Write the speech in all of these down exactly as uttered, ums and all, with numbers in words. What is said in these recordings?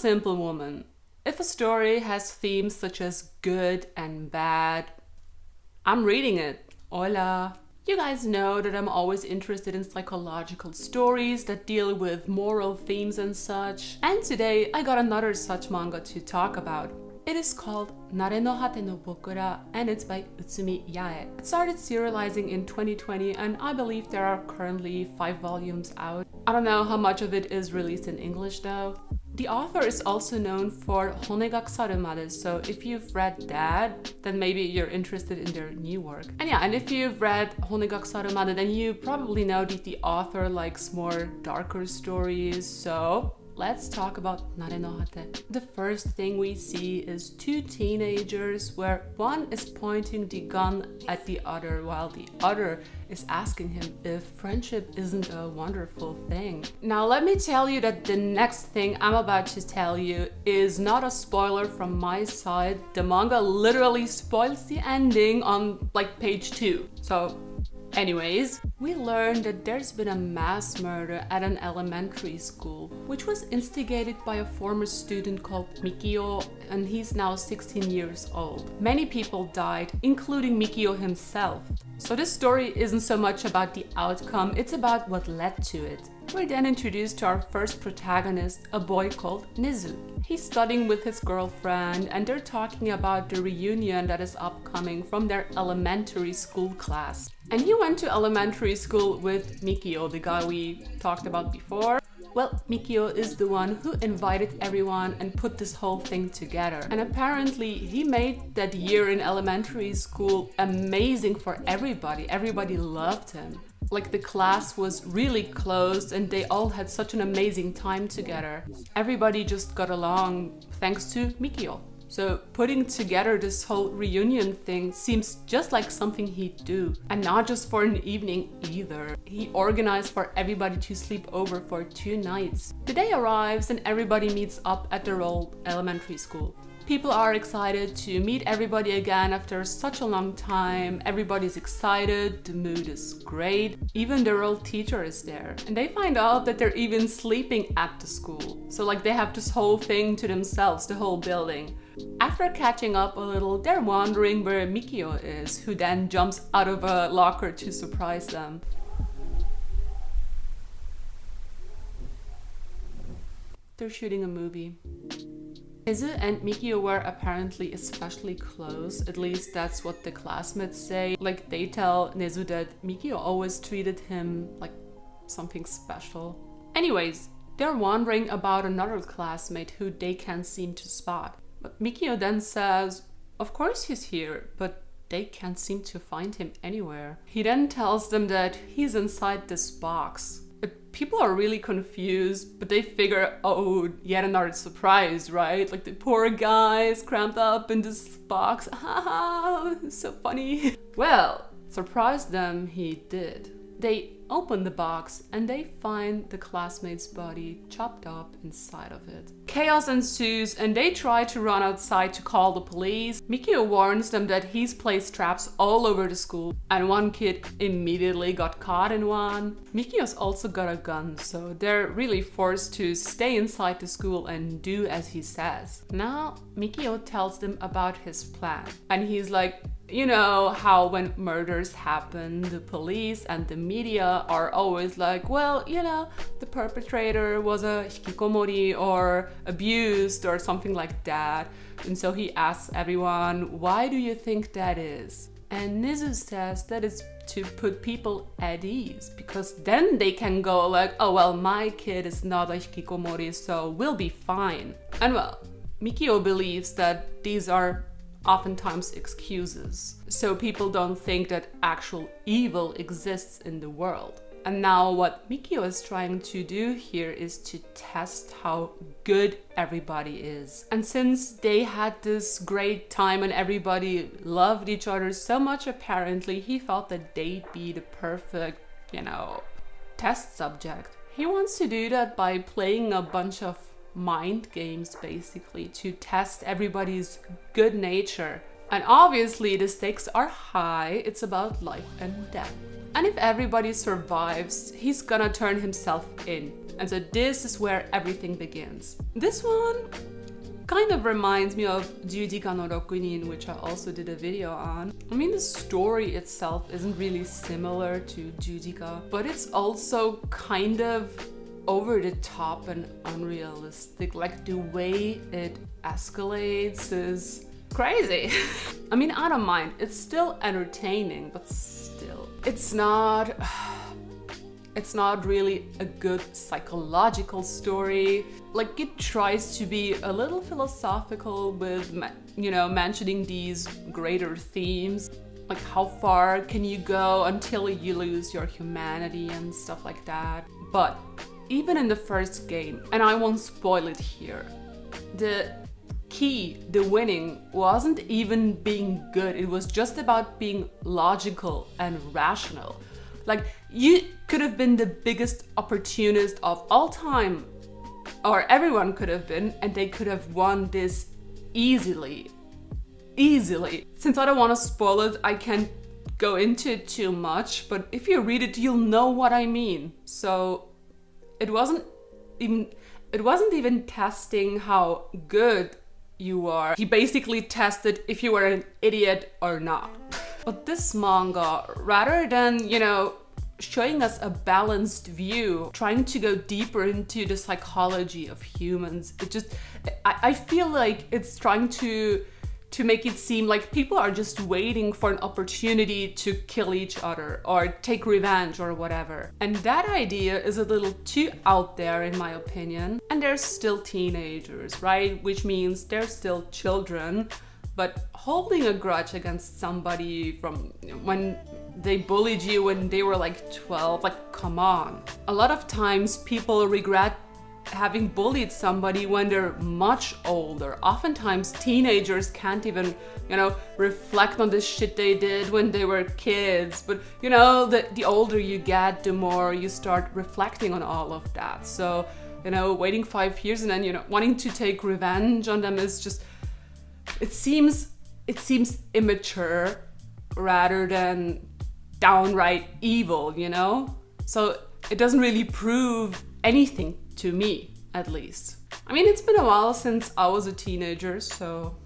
simple woman. If a story has themes such as good and bad, I'm reading it. Hola! You guys know that I'm always interested in psychological stories that deal with moral themes and such, and today I got another such manga to talk about. It is called Nare no Hate no Bokura and it's by Utsumi Yae. It started serializing in twenty twenty and I believe there are currently five volumes out. I don't know how much of it is released in English though. The author is also known for Hone ga Kusaru Made, so if you've read that, then maybe you're interested in their new work. And yeah, and if you've read Hone ga Kusaru Made, then you probably know that the author likes more darker stories, so let's talk about Nare no Hate. The first thing we see is two teenagers where one is pointing the gun at the other while the other is asking him if friendship isn't a wonderful thing. Now let me tell you that the next thing I'm about to tell you is not a spoiler from my side. The manga literally spoils the ending on like page two. So anyways, we learned that there's been a mass murder at an elementary school, which was instigated by a former student called Mikio, and he's now sixteen years old. Many people died, including Mikio himself. So this story isn't so much about the outcome, it's about what led to it. We're then introduced to our first protagonist, a boy called Nizu. He's studying with his girlfriend and they're talking about the reunion that is upcoming from their elementary school class. And he went to elementary school with Mikio, the guy we talked about before. Well, Mikio is the one who invited everyone and put this whole thing together. And apparently he made that year in elementary school amazing for everybody. Everybody loved him. Like the class was really close and they all had such an amazing time together. Everybody just got along thanks to Mikio. So putting together this whole reunion thing seems just like something he'd do. And not just for an evening either. He organized for everybody to sleep over for two nights. The day arrives and everybody meets up at their old elementary school. People are excited to meet everybody again after such a long time. Everybody's excited, the mood is great. Even their old teacher is there. And they find out that they're even sleeping at the school. So like they have this whole thing to themselves, the whole building. After catching up a little, they're wondering where Mikio is, who then jumps out of a locker to surprise them. They're shooting a movie. Nizu and Mikio were apparently especially close, at least that's what the classmates say. Like they tell Nizu that Mikio always treated him like something special. Anyways, they're wondering about another classmate who they can't seem to spot. But Mikio then says, of course he's here, but they can't seem to find him anywhere. He then tells them that he's inside this box. But people are really confused, but they figure, oh, yet another surprise, right? Like the poor guy is cramped up in this box. Haha, so funny. Well, surprise them he did. They open the box and they find the classmate's body chopped up inside of it. Chaos ensues and they try to run outside to call the police. Mikio warns them that he's placed traps all over the school and one kid immediately got caught in one. Mikio's also got a gun, so they're really forced to stay inside the school and do as he says. Now Mikio tells them about his plan and he's like, you know how when murders happen, the police and the media are always like, well, you know, the perpetrator was a hikikomori or abused or something like that. And so he asks everyone, why do you think that is? And Nizu says that it's to put people at ease, because then they can go like, oh, well, my kid is not a hikikomori, so we'll be fine. And well, Mikio believes that these are oftentimes excuses, so people don't think that actual evil exists in the world. And now what Mikio is trying to do here is to test how good everybody is. And since they had this great time and everybody loved each other so much, apparently he felt that they'd be the perfect, you know, test subject. He wants to do that by playing a bunch of mind games basically to test everybody's good nature. And obviously the stakes are high, it's about life and death. And if everybody survives, he's gonna turn himself in. And so this is where everything begins. This one kind of reminds me of Juujika no Rokunin, which I also did a video on. I mean, the story itself isn't really similar to Juujika, but it's also kind of over the top and unrealistic. Like, the way it escalates is crazy. I mean, I don't mind. It's still entertaining, but still, it's not... It's not really a good psychological story. Like, it tries to be a little philosophical with, you know, mentioning these greater themes. Like, how far can you go until you lose your humanity and stuff like that. But even in the first game, and I won't spoil it here, the key, the winning, wasn't even being good. It was just about being logical and rational. Like, you could have been the biggest opportunist of all time, or everyone could have been, and they could have won this easily, easily. Since I don't want to spoil it, I can't go into it too much, but if you read it, you'll know what I mean. So it wasn't even, it wasn't even testing how good you are. He basically tested if you were an idiot or not. But this manga, rather than, you know, showing us a balanced view, trying to go deeper into the psychology of humans, it just, I, I feel like it's trying to to make it seem like people are just waiting for an opportunity to kill each other or take revenge or whatever. And that idea is a little too out there, in my opinion. And they're still teenagers, right? Which means they're still children. But holding a grudge against somebody from when they bullied you when they were like twelve, like, come on. A lot of times people regret having bullied somebody when they're much older. Oftentimes teenagers can't even, you know, reflect on the shit they did when they were kids. But, you know, the, the older you get, the more you start reflecting on all of that. So, you know, waiting five years and then, you know, wanting to take revenge on them is just... It seems, it seems immature rather than downright evil, you know? So it doesn't really prove anything to me, at least. I mean, it's been a while since I was a teenager, so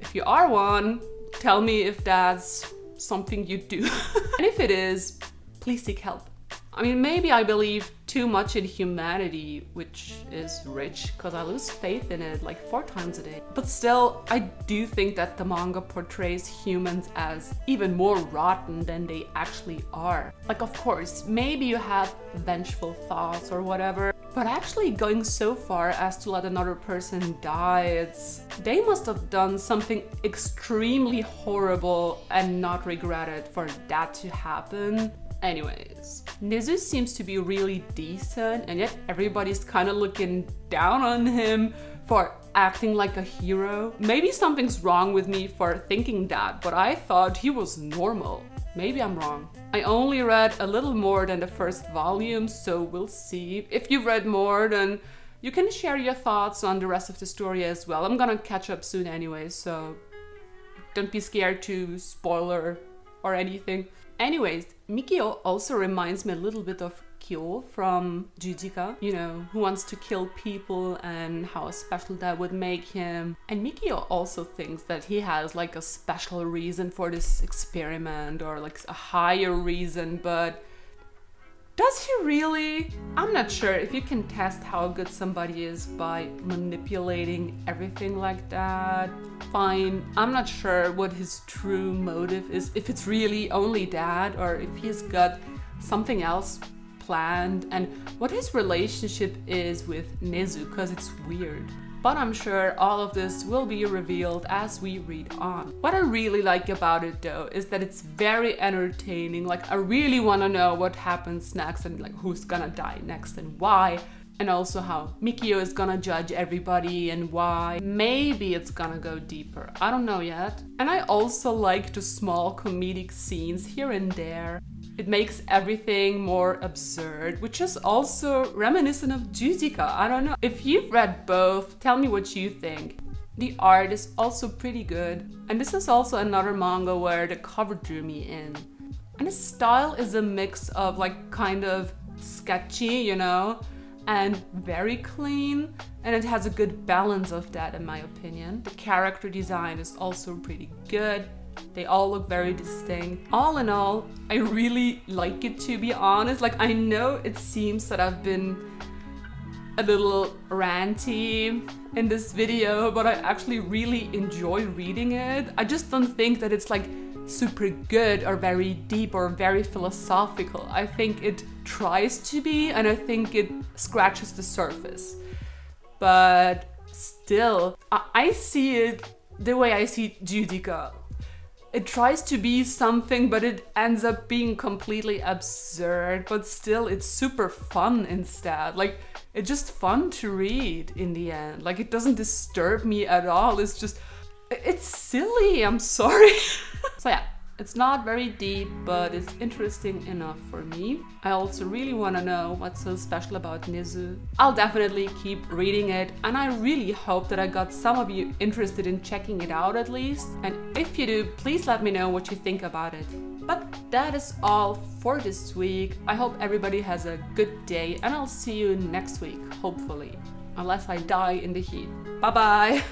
if you are one, tell me if that's something you do. And if it is, please seek help. I mean, maybe I believe too much in humanity, which is rich, because I lose faith in it like four times a day. But still, I do think that the manga portrays humans as even more rotten than they actually are. Like, of course, maybe you have vengeful thoughts or whatever, but actually going so far as to let another person die, it's... They must have done something extremely horrible and not regretted for that to happen. Anyways, Nezu seems to be really decent, and yet everybody's kind of looking down on him for acting like a hero. Maybe something's wrong with me for thinking that, but I thought he was normal. Maybe I'm wrong. I only read a little more than the first volume, so we'll see. If you've read more, then you can share your thoughts on the rest of the story as well. I'm gonna catch up soon anyway, so don't be scared to spoiler or anything. Anyways, Mikio also reminds me a little bit of Kyo from Juujika, you know, who wants to kill people and how special that would make him. And Mikio also thinks that he has like a special reason for this experiment, or like a higher reason, but does he really? I'm not sure if you can test how good somebody is by manipulating everything like that. Fine, I'm not sure what his true motive is, if it's really only that, or if he's got something else planned, and what his relationship is with Nezu, because it's weird. But I'm sure all of this will be revealed as we read on. What I really like about it though is that it's very entertaining. Like, I really want to know what happens next, and like who's gonna die next and why, and also how Mikio is gonna judge everybody and why. Maybe it's gonna go deeper, I don't know yet. And I also like the small comedic scenes here and there. It makes everything more absurd, which is also reminiscent of Juujika. I don't know. If you've read both, tell me what you think. The art is also pretty good. And this is also another manga where the cover drew me in. And his style is a mix of like kind of sketchy, you know, and very clean, and it has a good balance of that in my opinion. The character design is also pretty good. They all look very distinct. All in all, I really like it, to be honest. Like, I know it seems that I've been a little ranty in this video, but I actually really enjoy reading it. I just don't think that it's like super good or very deep or very philosophical. I think it tries to be, and I think it scratches the surface. But still, I, I see it the way I see Juujika. It tries to be something, but it ends up being completely absurd, but still it's super fun instead. Like, it's just fun to read in the end. Like, it doesn't disturb me at all. It's just, it's silly, I'm sorry. So yeah, it's not very deep, but it's interesting enough for me. I also really want to know what's so special about Nezu. I'll definitely keep reading it, and I really hope that I got some of you interested in checking it out at least. And if you do, please let me know what you think about it. But that is all for this week. I hope everybody has a good day, and I'll see you next week, hopefully. Unless I die in the heat. Bye bye!